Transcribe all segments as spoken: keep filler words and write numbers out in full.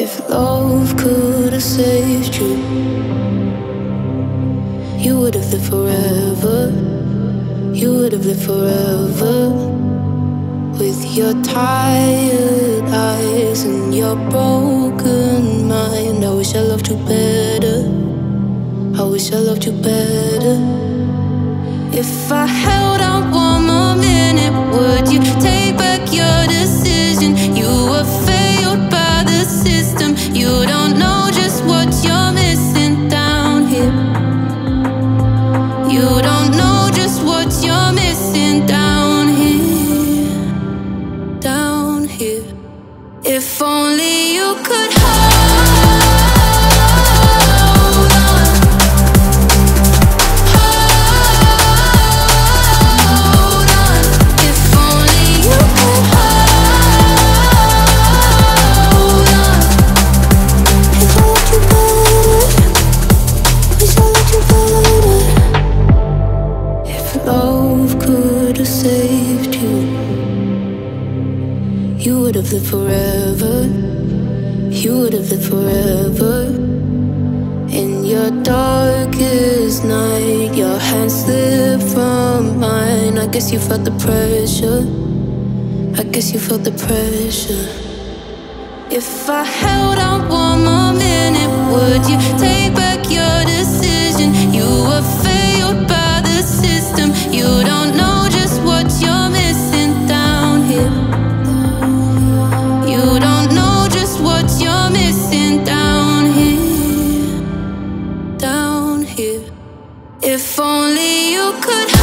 If love could have saved you, you would have lived forever. You would have lived forever with your tired eyes and your broken mind. I wish I loved you better. I wish I loved you better. If I held out one more minute, would you take back your decision? You were failed by the system. You don't know just what you're missing down here. You don't know just what you're missing down here. Down here. If only you could hold. You would have lived forever. You would have lived forever. In your darkest night, your hands slipped from mine. I guess you felt the pressure. I guess you felt the pressure. If I held out one more minute, would you take back your decision? You were failed by the system. You don't know just what you're missing down here. You don't know just what you're missing down here, down here. If only you could hold.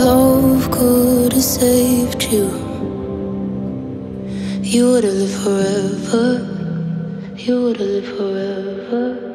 Love could have saved you. You would have lived forever. You would have lived forever.